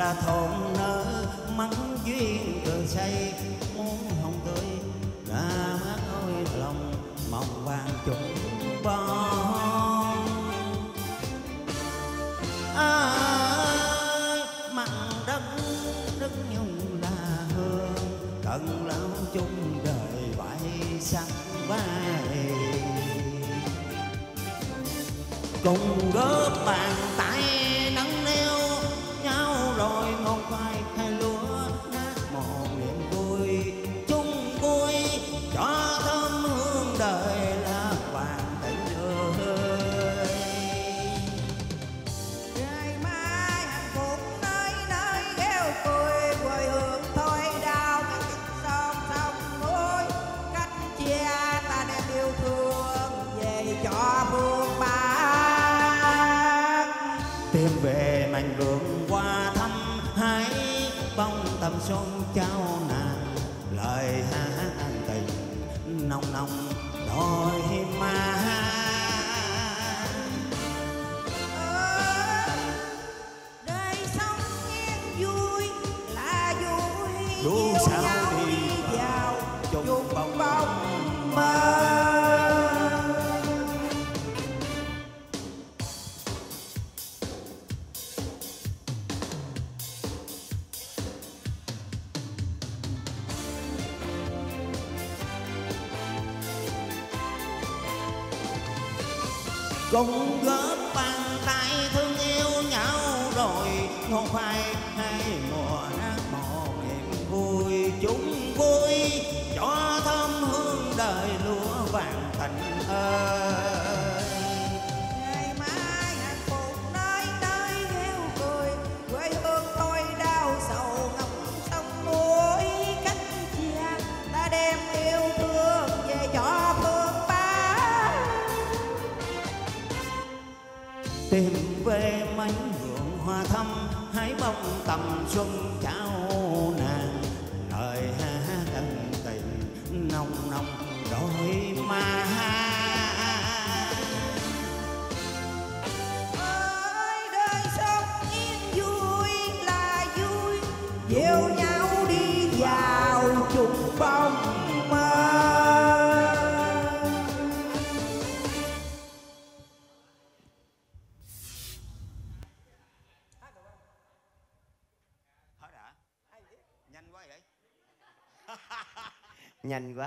là thôn nở mắng duyên cờ say muốn hồng tươi ra mắt ôi lòng mong vàng trùng bon mặn đất đất nhung là hương cần lão chung đời vải sắc vai cùng góp bàn tay nắng nêu nhau rồi ngon khoai khai lúa nát một niềm vui chung vui cho thơm hương đời là vàng tình ơi ngày mai hạnh phúc nơi nơi gheo cười quê hương thôi đào sông sông núi cách chia ta đem yêu thương về cho buôn ba tìm về mảnh vườn qua thăm hái bông tầm xuân trao nàng lời hát an tình nồng nồng đôi má đời sống yên vui là vui đủ sao đi vào chung bóng mơ. Cùng góp bàn tay thương yêu nhau rồi ngô khoai hai mùa nát một niềm vui chúng vui cho thơm hương đời lúa vàng tình ơi ngày mai hạnh phúc nơi nơi yêu cười quê hương thôi đau sầu ngọc sông núi cách chia ta đem yêu thương về cho phương ba tìm về mảnh vườn hoa thâm hái bông tầm xuân trao nàng lời hát ân tình nồng nồng đôi má ơi đời sống yên vui là vui dìu nhau đi vào chung bóng mơ. Nhanh quá.